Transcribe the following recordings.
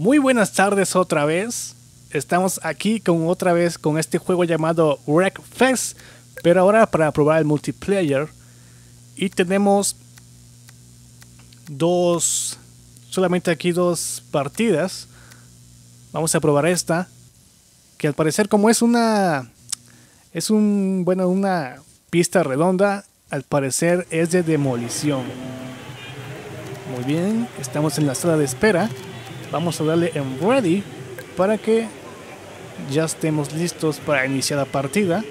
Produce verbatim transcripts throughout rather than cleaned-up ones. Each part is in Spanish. Muy buenas tardes otra vez. Estamos aquí con otra vez con este juego llamado Wreckfest, pero ahora para probar el multiplayer. Y tenemos dos, solamente aquí dos partidas. Vamos a probar esta, que al parecer como es una es un bueno una pista redonda, al parecer es de demolición. Muy bien, estamos en la sala de espera. Vamos a darle en ready para que ya estemos listos para iniciar la partida.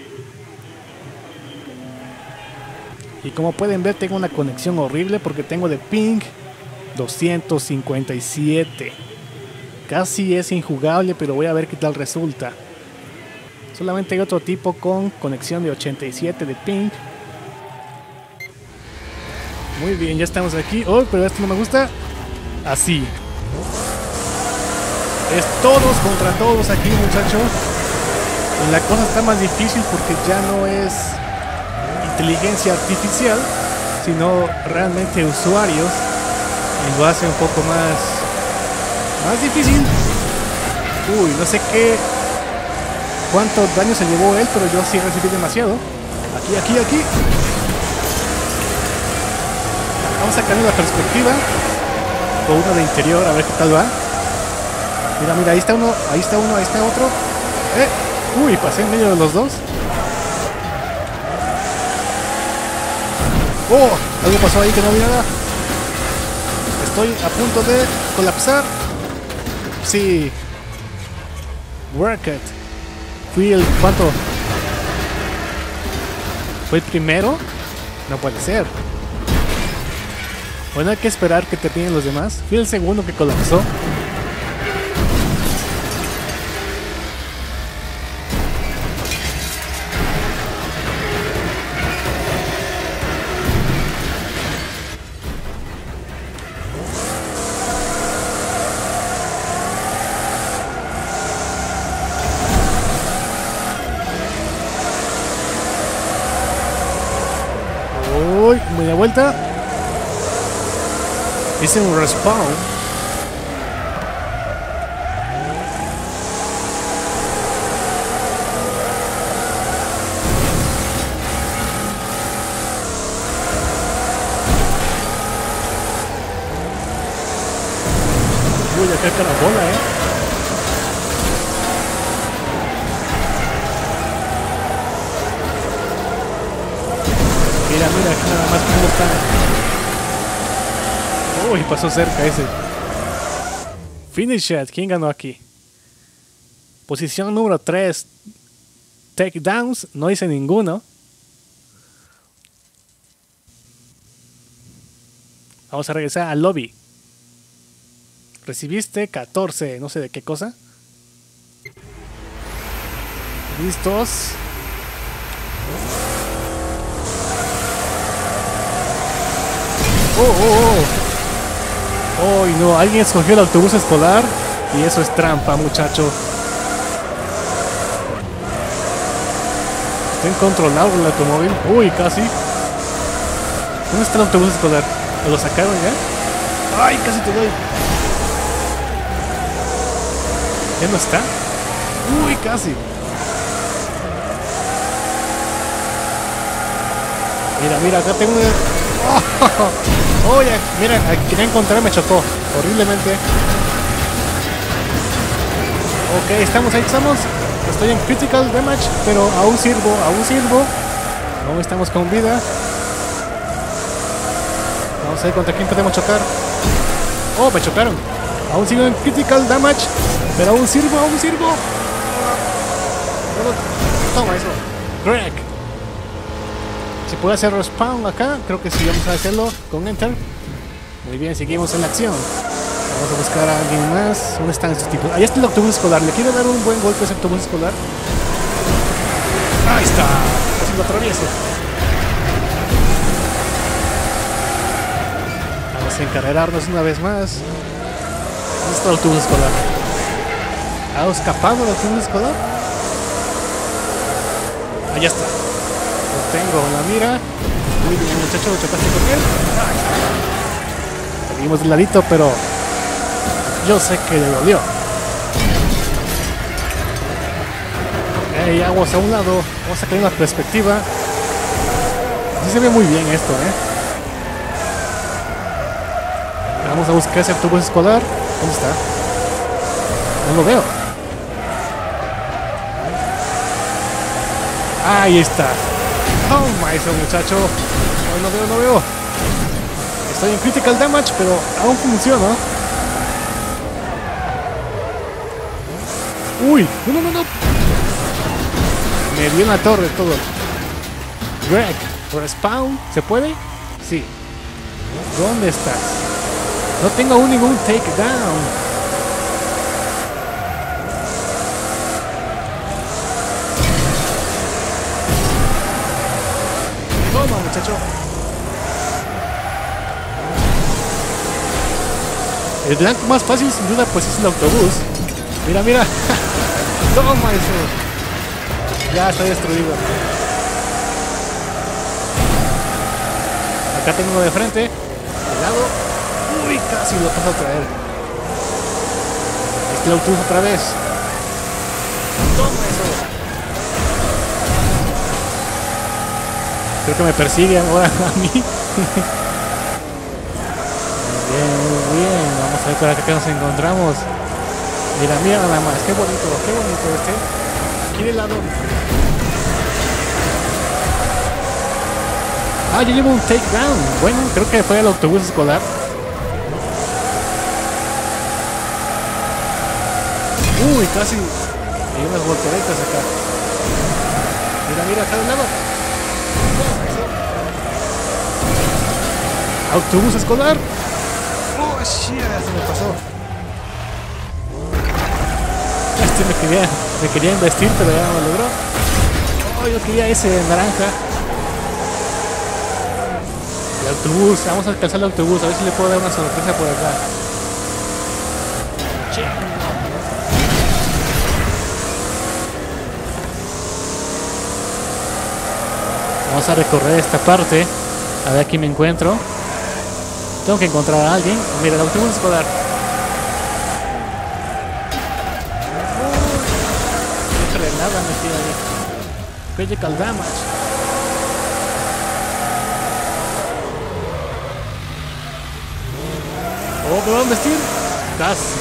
Y como pueden ver, tengo una conexión horrible porque tengo de ping doscientos cincuenta y siete. Casi es injugable, pero voy a ver qué tal resulta. Solamente hay otro tipo con conexión de ochenta y siete de ping. Muy bien, ya estamos aquí. Oh, pero esto no me gusta. Así. Es todos contra todos aquí, muchachos. La cosa está más difícil porque ya no es inteligencia artificial, sino realmente usuarios. Y lo hace un poco más, más difícil. Uy, no sé qué, cuántos daños se llevó él, pero yo sí recibí demasiado. Aquí, aquí, aquí. Vamos a cambiar la perspectiva. O uno de interior, a ver qué tal va. Mira, mira, ahí está uno, ahí está uno, ahí está otro. Eh, uy, pasé en medio de los dos. Oh, algo pasó ahí que no vi nada. Estoy a punto de colapsar. Sí. Work it. Fui el cuarto. ¿Fue el primero? No puede ser. Bueno, hay que esperar que terminen los demás. Fui el segundo que colapsó. Uy, media vuelta. Hice un respawn. Uy, acá está la bola, eh. Mira, mira, aquí nada más como está. Uy, pasó cerca ese. Finish it. ¿Quién ganó aquí? Posición número tres. Takedowns. No hice ninguno. Vamos a regresar al lobby. Recibiste catorce. No sé de qué cosa. Listos. Oh, oh, oh. Oh, no, alguien escogió el autobús escolar y eso es trampa, muchacho. Está incontrolable el automóvil. Uy, casi. ¿Dónde está el autobús escolar? ¿Lo sacaron ya? ¡Ay, casi te doy! ¿Ya no está? Uy, casi. Mira, mira, acá tengo una... Oh, oh, ya, mira, quería encontrar, me chocó horriblemente. Ok, estamos ahí, estamos. Estoy en critical damage, pero aún sirvo, aún sirvo. Aún estamos con vida. Vamos a ver contra quién podemos chocar. Oh, me chocaron. Aún sigo en critical damage, pero aún sirvo, aún sirvo. Toma eso, Greg. ¿Se puede hacer respawn acá? Creo que sí, vamos a hacerlo con Enter. Muy bien, seguimos en la acción. Vamos a buscar a alguien más. ¿Dónde están estos tipos? Ahí está el autobús escolar. Le quiero dar un buen golpe a ese autobús escolar. Ahí está. Casi lo atravieso. Vamos a encarrerarnos una vez más. ¿Dónde está el autobús escolar? ¿Ha escapado el autobús escolar? Allá está. Tengo la mira. Muy bien, muchacho, chocaste con él. Seguimos de ladito, pero yo sé que le dolió. Ok, aguas a un lado, vamos a crear una perspectiva. Sí se ve muy bien esto, eh. Vamos a buscar ese autobús escolar. ¿Dónde está? No lo veo. Ahí está. Oh my, ese muchacho. No, no veo, no veo. Estoy en critical damage, pero aún funciona. Uy, no, no, no, no. Me dio en la torre todo. Greg, respawn, ¿se puede? Sí. ¿Dónde estás? No tengo aún ningún takedown. Muchacho, el blanco más fácil sin duda pues es el autobús. Mira, mira. Toma eso. Ya está destruido. Acá tengo uno de frente, de lado. Uy, casi lo paso a traer. Este es el autobús otra vez. Toma eso. Creo que me persiguen ahora a mí. Bien, bien, bien. Vamos a ver por acá que nos encontramos. Mira, mira nada más. Qué bonito, qué bonito este. Aquí de lado. Ah, yo llevo un takedown. Bueno, creo que fue el autobús escolar. Uy, casi. Hay unas volteretas acá. Mira, mira, acá de lado. Autobús escolar. Oh shit, se me pasó. Este me quería, me quería investir, pero ya no lo logró. Oh, yo quería ese naranja. El autobús, vamos a alcanzar el autobús, a ver si le puedo dar una sorpresa por acá. Che. Vamos a recorrer esta parte. A ver, aquí me encuentro. Tengo que encontrar a alguien. Mira, el autobús escolar. No trae nada metido ahí. Critical damage. Oh, ¿me va a vestir? Casi.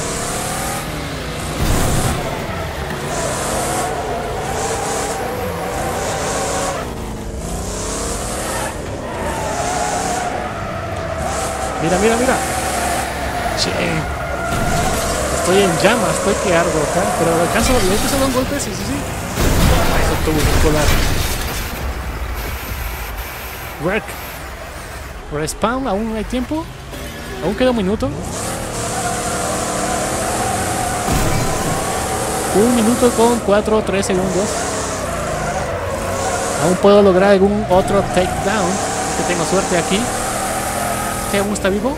Mira, mira, mira. Che. Estoy en llamas, estoy que ardo acá, pero alcanzo, le alcanzo a dar un golpe, sí, sí, sí. Es autobús escolar. Wreck. Respawn, aún hay tiempo. Aún queda un minuto. Un minuto con cuatro o tres segundos. Aún puedo lograr algún otro takedown. Que tengo suerte aquí. ¿Te gusta vivo?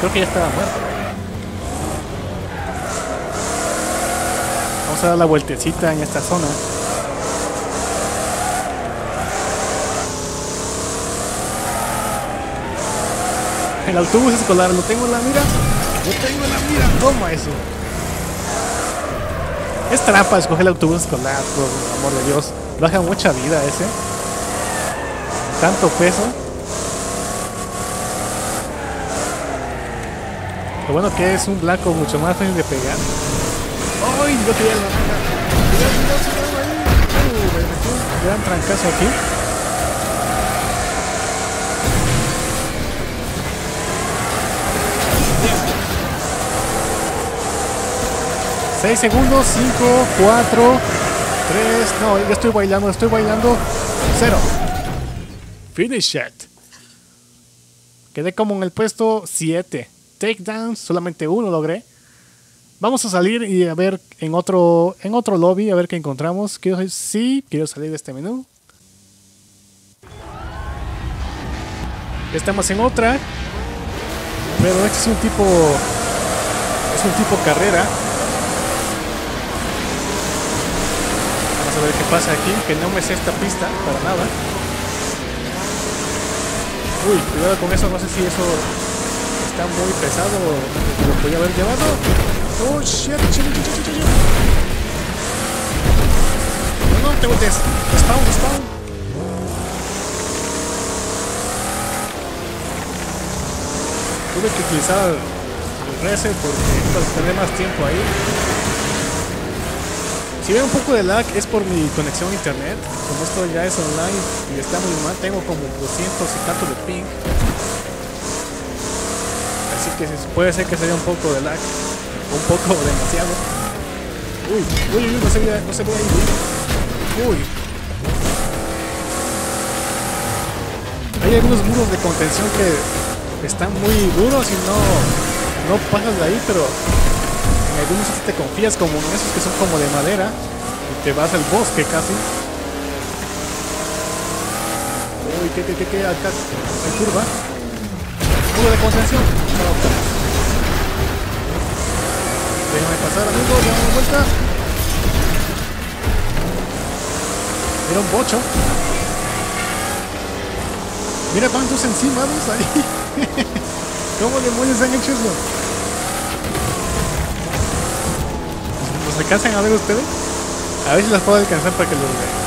Creo que ya estaba muerto. Vamos a dar la vueltecita en esta zona. El autobús escolar, lo tengo en la mira. Lo tengo en la mira. Toma eso. Es trampa escoger el autobús escolar, por amor de Dios. Baja mucha vida ese. Tanto peso. Lo bueno que es un blanco mucho más fácil de pegar. ¡Ay! Yo quería la mano. Gran trancazo aquí. seis segundos, cinco, cuatro, tres. No, ya estoy bailando, estoy bailando. cero. Finish it. Quedé como en el puesto siete. Takedowns, solamente uno logré. Vamos a salir y a ver en otro, en otro lobby, a ver qué encontramos. Quiero, sí, quiero salir de este menú. Estamos en otra, pero este es un tipo, es un tipo carrera. Vamos a ver qué pasa aquí, que no me sé esta pista para nada. Uy, cuidado con eso, no sé si eso está muy pesado. Lo podía haber llevado. Oh, shit, shit, shit, shit, shit. No, no te voltees. Spawn, spawn. Tuve que utilizar el reset porque para tener más tiempo ahí. Si veo un poco de lag es por mi conexión a internet. Como esto ya es online y está muy mal, tengo como doscientos y tanto de ping. Así que puede ser que se vea un poco de lag. Un poco demasiado. Uy, uy, uy, no se ve, no se ve ahí. Uy. Hay algunos muros de contención que están muy duros y no, no pasas de ahí, pero en algunos te confías, como en esos que son como de madera, y te vas al bosque casi. Uy, que, que, que, que, acá hay curva. Curva de contención. No, déjame pasar, amigo, le damos vuelta. Era un bocho. Mira cuántos encimados ahí. ¿Cómo demonios han hecho eso? ¿Los alcanzan a ver ustedes? A ver si las puedo alcanzar para que los vean.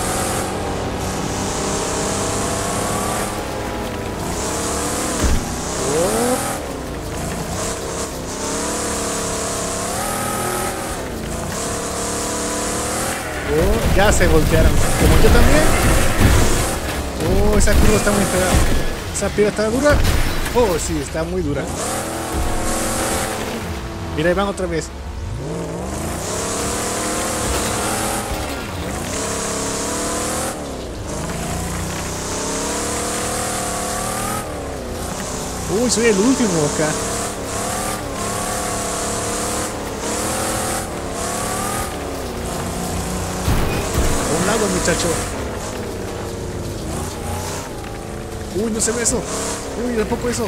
Ya se voltearon, como yo también. Oh, esa curva está muy fea. Esa piedra está dura. Oh, sí, está muy dura. Mira, ahí van otra vez. Uy, soy el último acá. Muchacho, uy, no se ve eso. Uy, tampoco eso.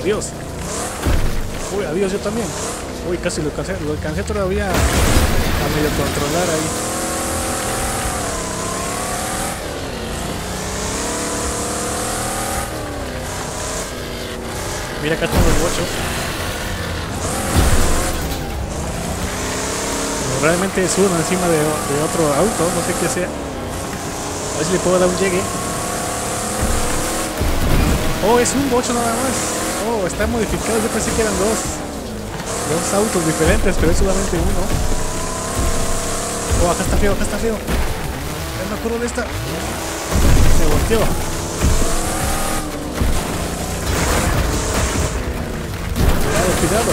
Adiós. Uy, adiós, yo también. Uy, casi lo alcancé, lo alcancé todavía a medio controlar ahí. Mira, acá están los bochos. Realmente es uno encima de, de otro auto, no sé qué sea. A ver si le puedo dar un llegue. Oh, es un bocho nada más. Oh, está modificado, yo pensé que eran dos. Dos autos diferentes, pero es solamente uno. Oh, acá está feo, acá está feo. Ya me acuerdo de esta. Se volteó. Cuidado.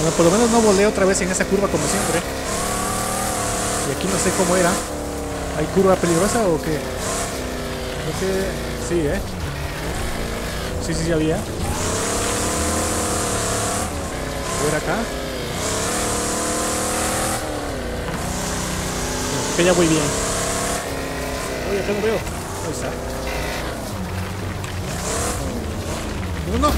Bueno, por lo menos no volé otra vez en esa curva como siempre. Y aquí no sé cómo era. ¿Hay curva peligrosa o qué? Creo que sí, ¿eh? Sí, sí, ya había. A ver acá. Creo que ya voy bien. Oye, acá no veo. Ahí está. Uno.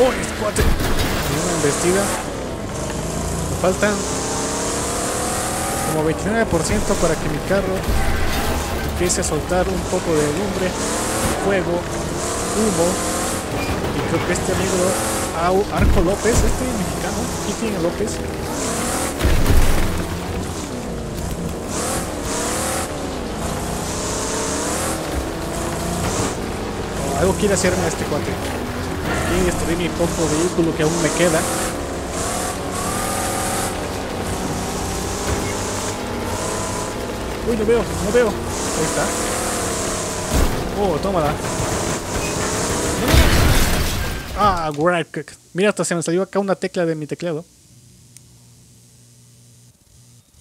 Oh, es cuate. Una embestida. Me faltan como veintinueve por ciento para que mi carro empiece a soltar un poco de lumbre, fuego, humo. Y creo que este amigo Au, Arco López, este mexicano, y tiene López. Oh, algo quiere hacerme este cuate. Aquí destruí mi poco vehículo que aún me queda. Uy, no veo, no veo. Ahí está. Oh, tómala. Ah, right click. Mira, hasta se me salió acá una tecla de mi teclado.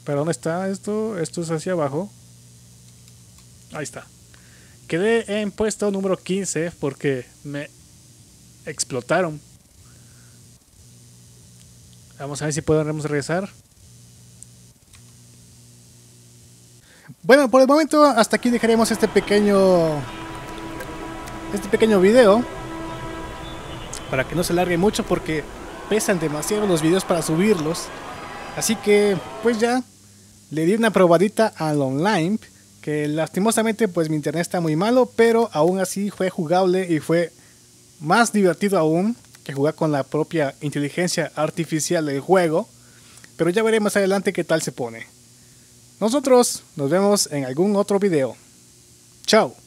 ¿Pero dónde está esto? Esto es hacia abajo. Ahí está. Quedé en puesto número quince porque me explotaron. Vamos a ver si podemos regresar. Bueno, por el momento hasta aquí dejaremos este pequeño este pequeño video, para que no se alargue mucho porque pesan demasiado los videos para subirlos. Así que pues ya le di una probadita al online, que lastimosamente pues mi internet está muy malo, pero aún así fue jugable y fue más divertido aún que jugar con la propia inteligencia artificial del juego. Pero ya veremos más adelante qué tal se pone. Nosotros nos vemos en algún otro video. Chao.